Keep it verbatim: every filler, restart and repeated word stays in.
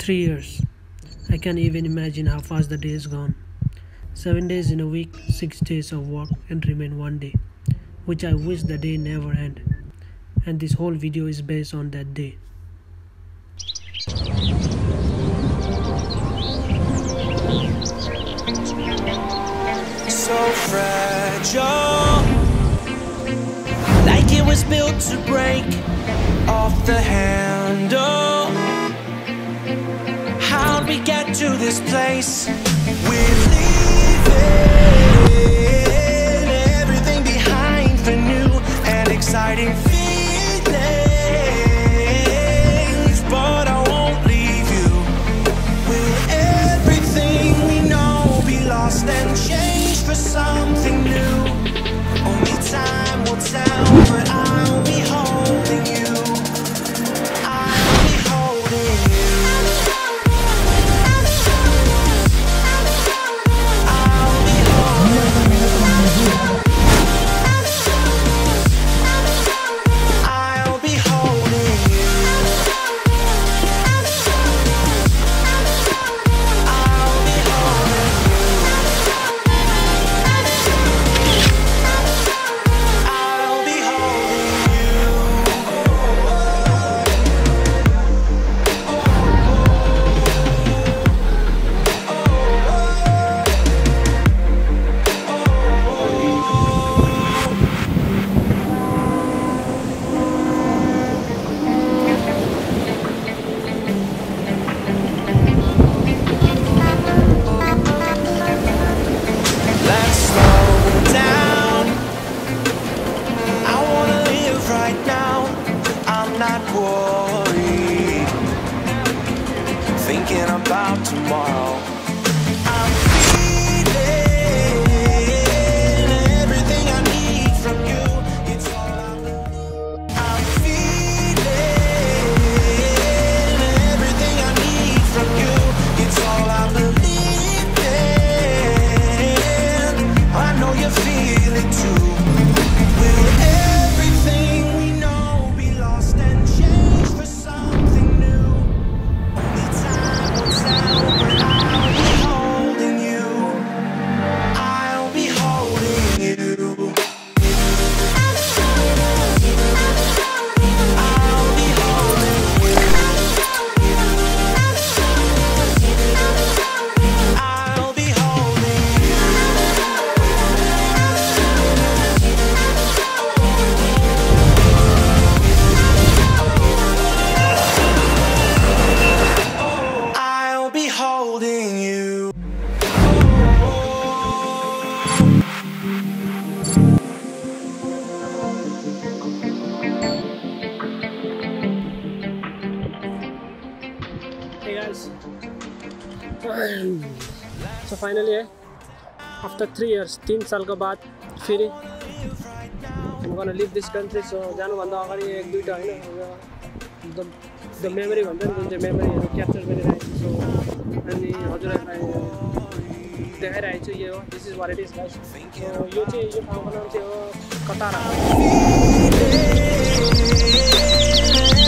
three years. I can't even imagine how fast the day is gone. Seven days in a week, six days of work and remain one day, which I wish the day never end. And this whole video is based on that day. So fragile, like it was built to break off the handle. How'd we get to this place? We're leaving everything behind for new and exciting feelings, but I won't leave you. Will everything we know be lost and changed for something new? Only time will tell, but I'll be holding you. I'll be holding you. I'll be holding you. I'll be holding you. I'll be holding you. I'll be holding you. Let's slow down. I wanna live right now. I'm not worried, thinking about tomorrow. I'm feeling everything I need from you. It's all I need. I'm feeling everything I need from you. It's all I believe in. I know you feel it too. Will everything we know be lost and changed for something new? Only time will tell, but I'll be holding you. I'll be holding you. I'll be holding you. I'll be holding you. I'll be holding you. Hey guys, so finally eh, after three years Team Salgabat firi I'm gonna leave this country. So janu bhanda agadi ek dui ta haina the the memory bhancha ni, the memory haru capture garirahechu. So ani hajurai dekhairai chu, ye ho, this is what it is guys. So yo chai yo ठाउँको नाम चाहिँ हो कतारा.